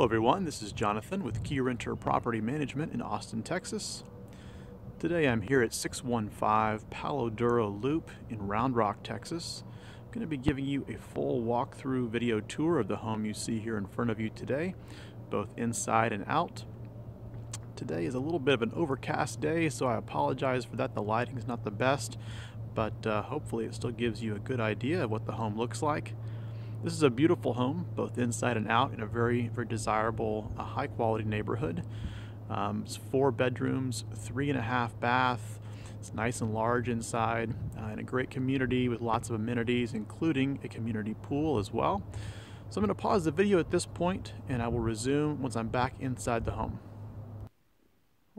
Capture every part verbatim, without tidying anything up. Hello everyone, this is Jonathan with Keyrenter Property Management in Austin, Texas. Today I'm here at six one five Palo Duro Loop in Round Rock, Texas. I'm going to be giving you a full walkthrough video tour of the home you see here in front of you today, both inside and out. Today is a little bit of an overcast day, so I apologize for that. The lighting is not the best, but uh, hopefully it still gives you a good idea of what the home looks like. This is a beautiful home, both inside and out, in a very, very desirable, uh, high-quality neighborhood. Um, it's four bedrooms, three and a half bath. It's nice and large inside, uh, in a great community with lots of amenities, including a community pool as well. So I'm going to pause the video at this point, and I will resume once I'm back inside the home.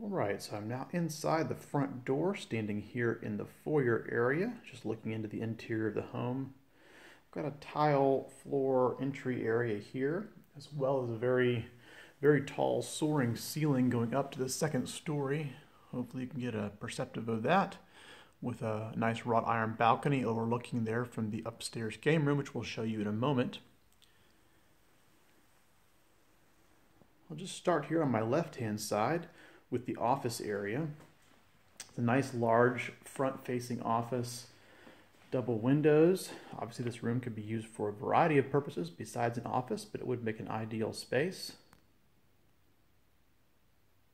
All right, so I'm now inside the front door, standing here in the foyer area, just looking into the interior of the home. Got a tile floor entry area here, as well as a very, very tall soaring ceiling going up to the second story. Hopefully you can get a perceptive of that, with a nice wrought iron balcony overlooking there from the upstairs game room, which we'll show you in a moment. I'll just start here on my left-hand side with the office area. It's a nice large front-facing office. Double windows. Obviously this room could be used for a variety of purposes besides an office, but it would make an ideal space.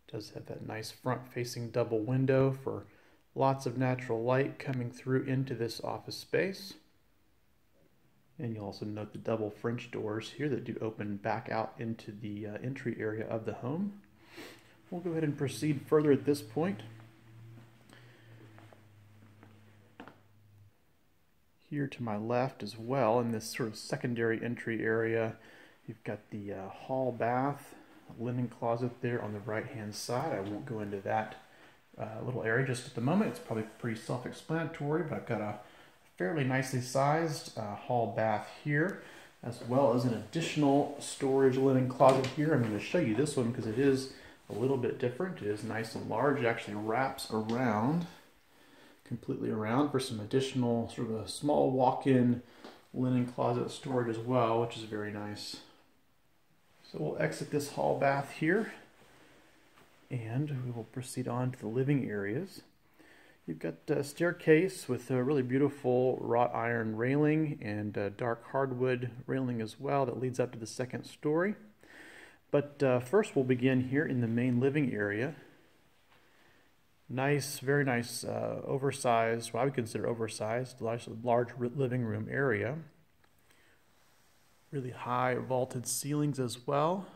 It does have that nice front-facing double window for lots of natural light coming through into this office space. And you'll also note the double French doors here that do open back out into the uh, entry area of the home. We'll go ahead and proceed further at this point. Here to my left as well, in this sort of secondary entry area, you've got the uh, hall bath, linen closet there on the right-hand side. I won't go into that uh, little area just at the moment. It's probably pretty self-explanatory, but I've got a fairly nicely sized uh, hall bath here, as well as an additional storage linen closet here. I'm going to show you this one because it is a little bit different. It is nice and large. It actually wraps around. Completely around for some additional sort of a small walk-in linen closet storage as well, which is very nice. So we'll exit this hall bath here and we will proceed on to the living areas. You've got a staircase with a really beautiful wrought iron railing and a dark hardwood railing as well that leads up to the second story. But uh, first we'll begin here in the main living area. Nice, very nice, uh, oversized, what I would consider oversized, large, large living room area. Really high vaulted ceilings as well.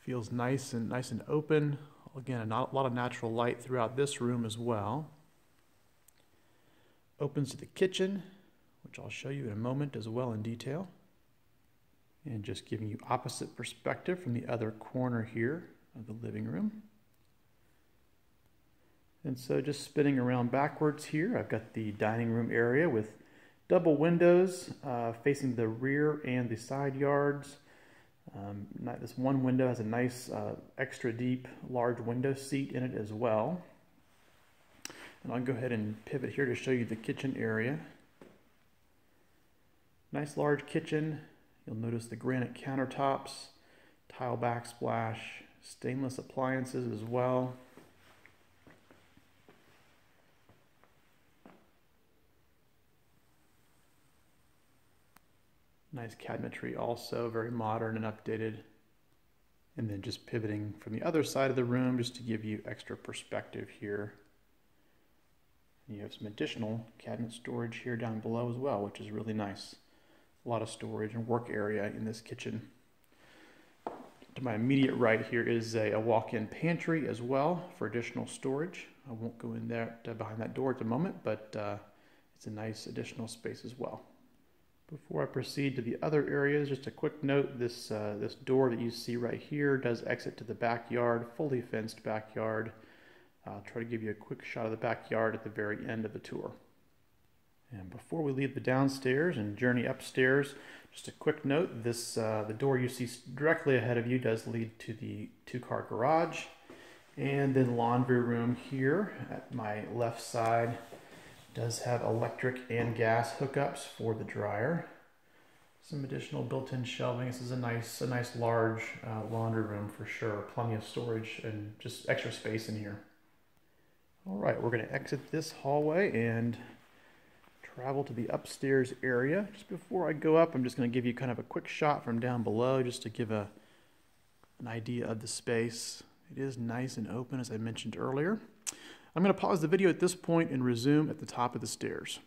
Feels nice and nice and open. Again, not a lot of natural light throughout this room as well. Opens to the kitchen, which I'll show you in a moment as well in detail. And just giving you opposite perspective from the other corner here of the living room. And so just spinning around backwards here, I've got the dining room area with double windows uh, facing the rear and the side yards. Um, this one window has a nice uh, extra deep large window seat in it as well. And I'll go ahead and pivot here to show you the kitchen area. Nice large kitchen. You'll notice the granite countertops, tile backsplash, stainless appliances as well. Nice cabinetry also, very modern and updated. And then just pivoting from the other side of the room just to give you extra perspective here. And you have some additional cabinet storage here down below as well, which is really nice. A lot of storage and work area in this kitchen. To my immediate right here is a, a walk-in pantry as well for additional storage. I won't go in there uh, behind that door at the moment, but uh, it's a nice additional space as well. Before I proceed to the other areas, just a quick note, this, uh, this door that you see right here does exit to the backyard, fully fenced backyard. I'll try to give you a quick shot of the backyard at the very end of the tour. And before we leave the downstairs and journey upstairs, just a quick note, this, uh, the door you see directly ahead of you does lead to the two-car garage. And then laundry room here at my left side. Does have electric and gas hookups for the dryer. some additional built-in shelving. This is a nice, a nice large uh, laundry room for sure. Plenty of storage and just extra space in here. All right, we're going to exit this hallway and travel to the upstairs area. Just before I go up, I'm just going to give you kind of a quick shot from down below just to give a, an idea of the space. It is nice and open, as I mentioned earlier. I'm going to pause the video at this point and resume at the top of the stairs.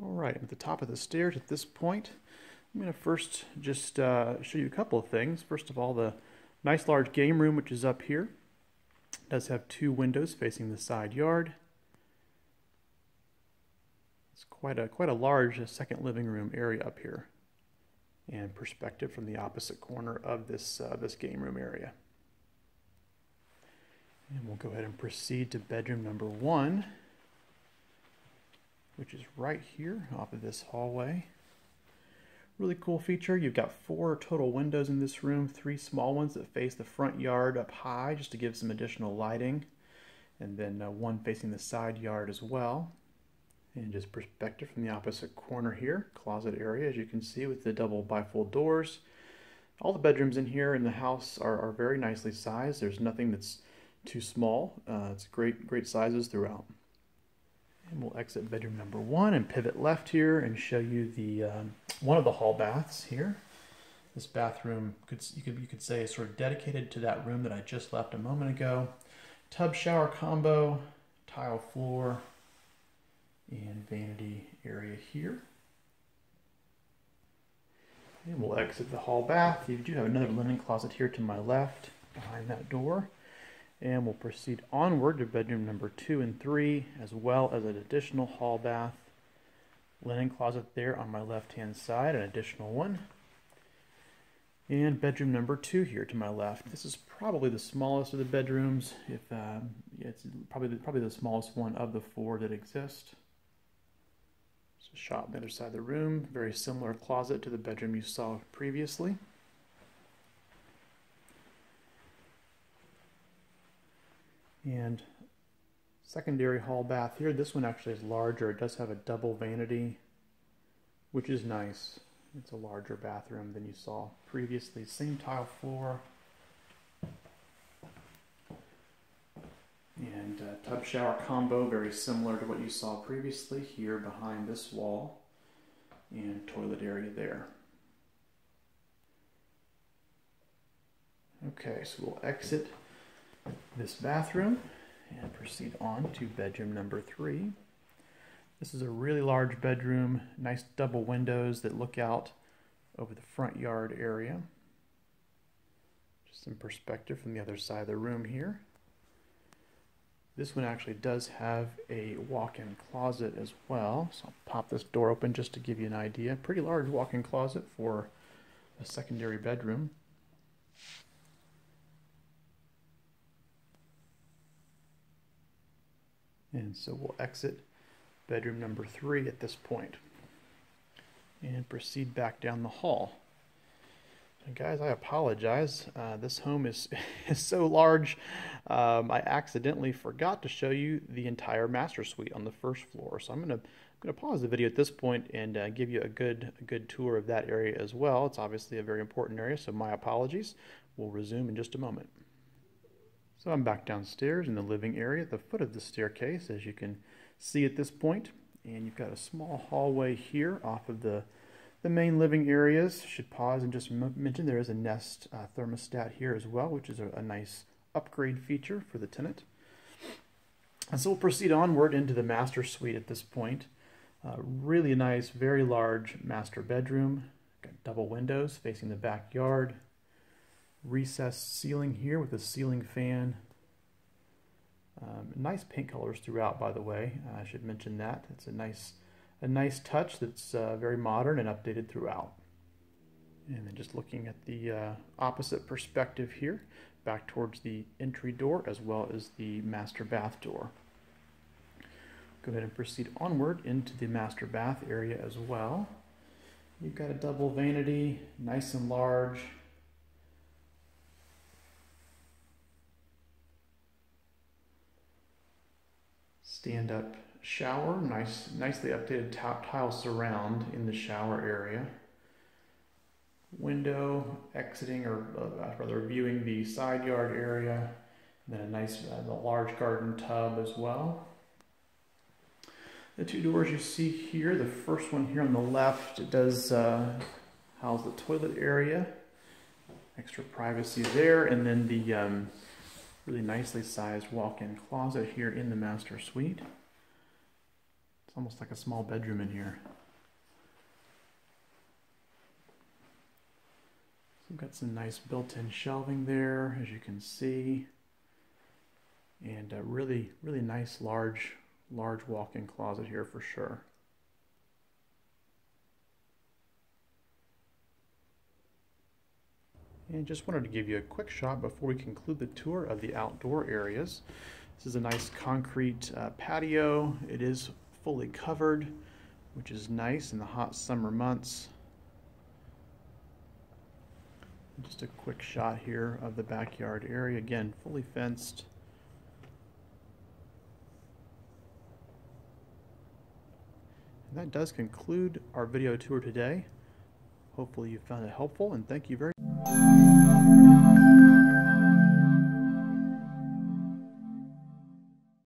All right, at the top of the stairs at this point, I'm going to first just uh, show you a couple of things. First of all, the nice large game room, which is up here. It does have two windows facing the side yard. It's quite a quite a large second living room area up here, and perspective from the opposite corner of this uh, this game room area. And we'll go ahead and proceed to bedroom number one, which is right here off of this hallway. Really cool feature. You've got four total windows in this room, three small ones that face the front yard up high just to give some additional lighting, and then uh, one facing the side yard as well. And just perspective from the opposite corner here, closet area, as you can see, with the double bifold doors. All the bedrooms in here in the house are, are very nicely sized. There's nothing that's too small. Uh, it's great, great sizes throughout. And we'll exit bedroom number one and pivot left here and show you the um, one of the hall baths here. This bathroom could you could you could say is sort of dedicated to that room that I just left a moment ago. Tub shower combo, tile floor, and vanity area here. And we'll exit the hall bath. You do have another linen closet here to my left behind that door. And we'll proceed onward to bedroom number two and three, as well as an additional hall bath. Linen closet there on my left-hand side, an additional one. And bedroom number two here to my left. This is probably the smallest of the bedrooms. If um, yeah, it's probably the, probably the smallest one of the four that exist. It's a shot on the other side of the room. Very similar closet to the bedroom you saw previously. And secondary hall bath here. This one actually is larger. It does have a double vanity, which is nice. It's a larger bathroom than you saw previously. Same tile floor. And uh, tub shower combo, very similar to what you saw previously here behind this wall. And toilet area there. Okay, so we'll exit this bathroom and proceed on to bedroom number three. This is a really large bedroom, nice double windows that look out over the front yard area. Just some perspective from the other side of the room here. This one actually does have a walk-in closet as well, so I'll pop this door open just to give you an idea. Pretty large walk-in closet for a secondary bedroom. And so we'll exit bedroom number three at this point and proceed back down the hall. And guys, I apologize. Uh, this home is, is so large. Um, I accidentally forgot to show you the entire master suite on the first floor. So I'm going to I'm going to pause the video at this point and uh, give you a good a good tour of that area as well. It's obviously a very important area, so my apologies. We'll resume in just a moment. So I'm back downstairs in the living area at the foot of the staircase, as you can see at this point. And you've got a small hallway here off of the, the main living areas. Should pause and just mention there is a Nest uh, thermostat here as well, which is a, a nice upgrade feature for the tenant. And so we'll proceed onward into the master suite at this point. Uh, really nice, very large master bedroom. Got double windows facing the backyard. Recessed ceiling here with a ceiling fan. Um, nice paint colors throughout, by the way. Uh, I should mention that. It's a nice a nice touch that's uh, very modern and updated throughout. And then just looking at the uh, opposite perspective here, back towards the entry door as well as the master bath door. Go ahead and proceed onward into the master bath area as well. You've got a double vanity, nice and large. Stand-up shower, nice, nicely updated tile surround in the shower area. window exiting, or uh, rather viewing the side yard area, and then a nice uh, the large garden tub as well. The two doors you see here, the first one here on the left, it does uh, house the toilet area, extra privacy there, and then the um, really nicely sized walk-in closet here in the master suite. It's almost like a small bedroom in here. We've got some nice built-in shelving there, as you can see, and a really, really nice large, large walk-in closet here for sure. And just wanted to give you a quick shot before we conclude the tour of the outdoor areas. This is a nice concrete uh, patio. It is fully covered, which is nice in the hot summer months. Just a quick shot here of the backyard area, again, fully fenced. And that does conclude our video tour today. Hopefully you found it helpful, and thank you very much.